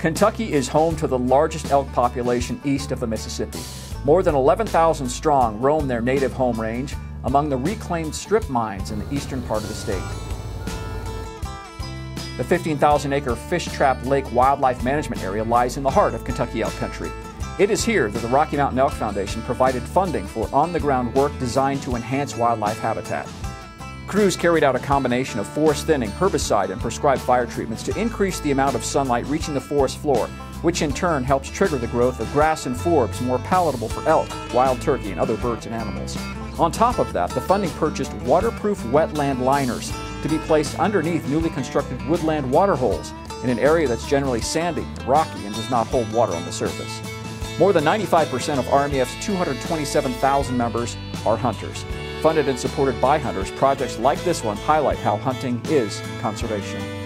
Kentucky is home to the largest elk population east of the Mississippi. More than 11,000 strong roam their native home range among the reclaimed strip mines in the eastern part of the state. The 15,000-acre Fishtrap Lake Wildlife Management Area lies in the heart of Kentucky elk country. It is here that the Rocky Mountain Elk Foundation provided funding for on-the-ground work designed to enhance wildlife habitat. Crews carried out a combination of forest thinning, herbicide, and prescribed fire treatments to increase the amount of sunlight reaching the forest floor, which in turn helps trigger the growth of grass and forbs more palatable for elk, wild turkey, and other birds and animals. On top of that, the funding purchased waterproof wetland liners to be placed underneath newly constructed woodland water holes in an area that's generally sandy, rocky, and does not hold water on the surface. More than 95% of RMEF's 227,000 members are hunters. Funded and supported by hunters, projects like this one highlight how hunting is conservation.